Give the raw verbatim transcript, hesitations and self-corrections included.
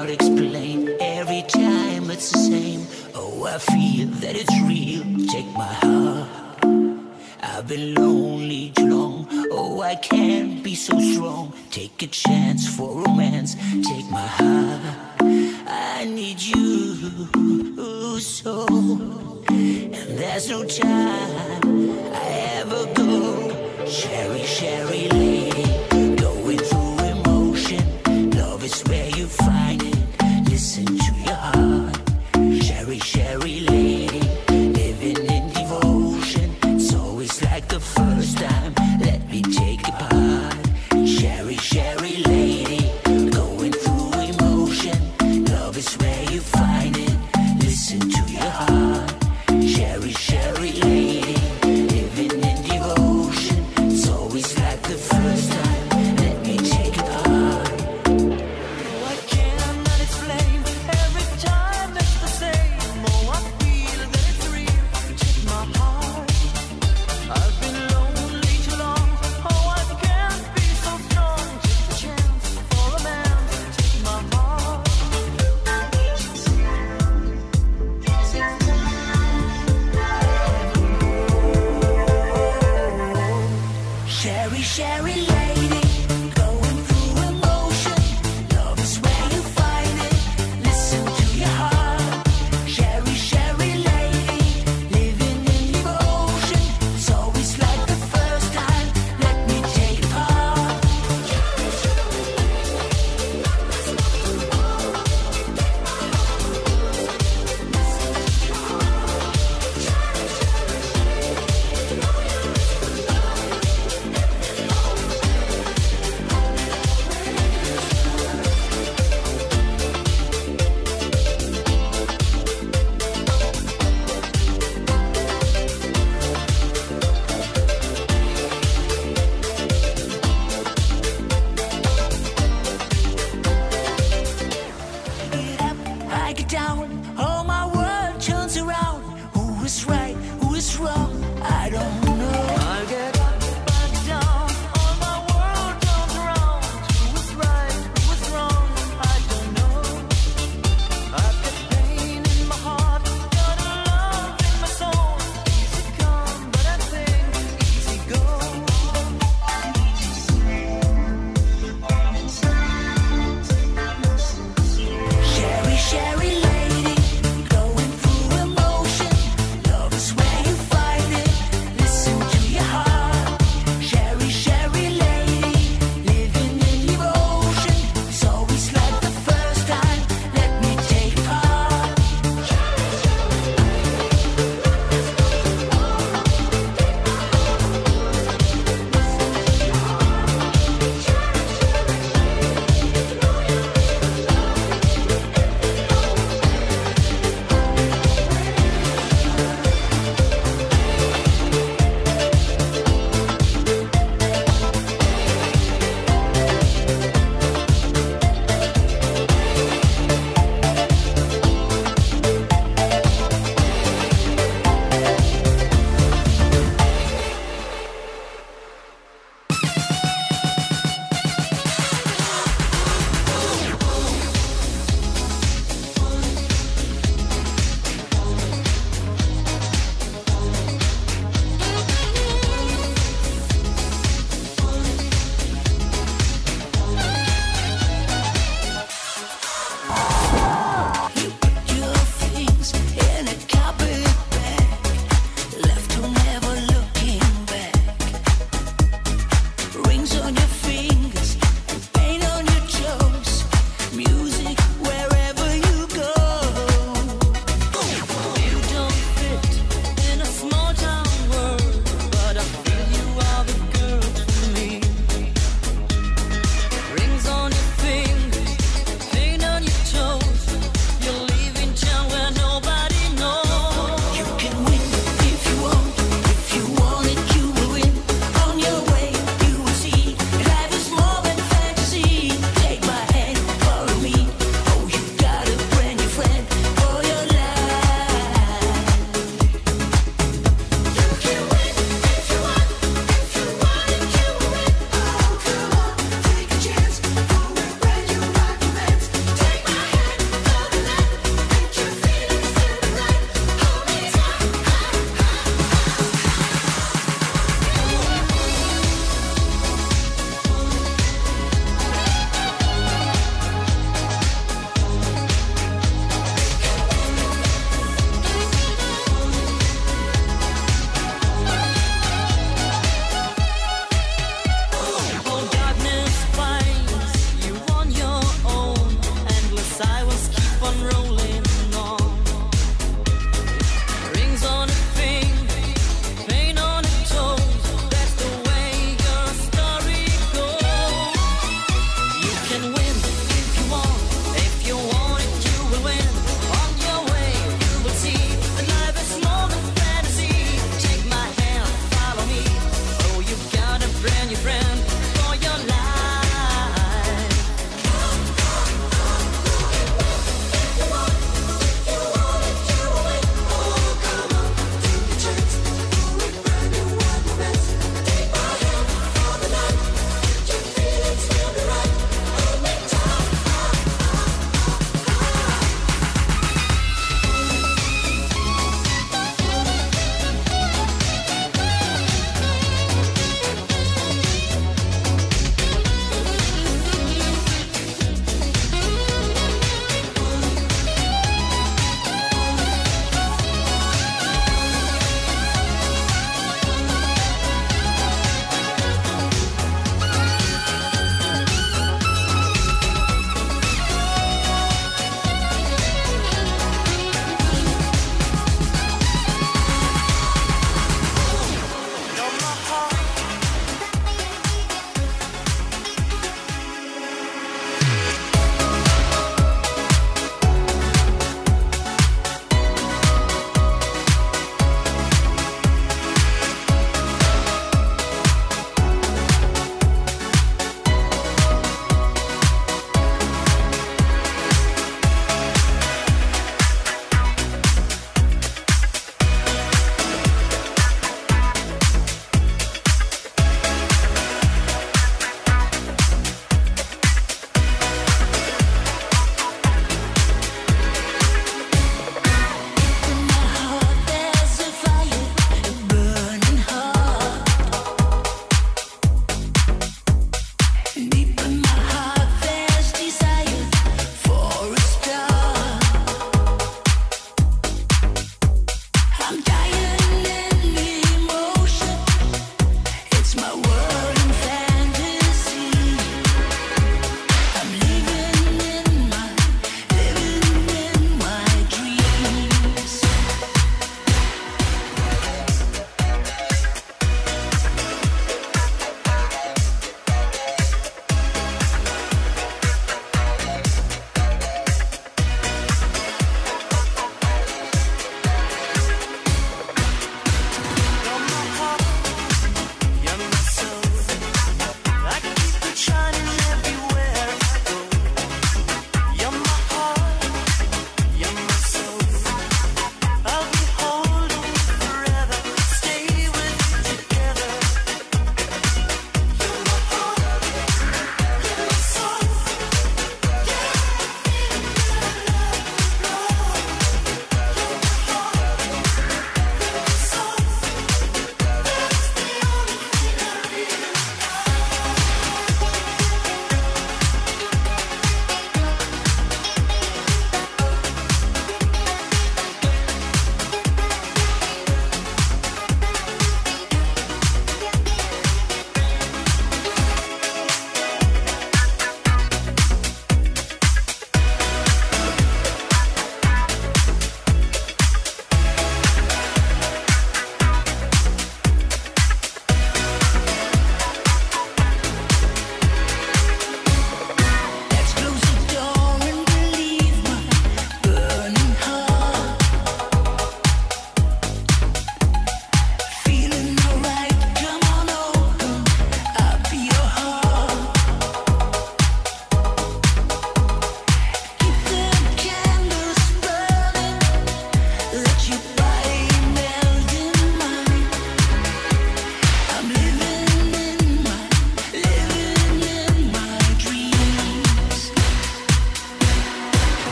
cannot explain. Every time it's the same. Oh, I feel that it's real. Take my heart. I've been lonely too long. Oh, I can't be so strong. Take a chance for romance. Take my heart. I need you so. And there's no time I ever go. Sherry, Sherry lady. Going through emotion, love is where you find it. Listen to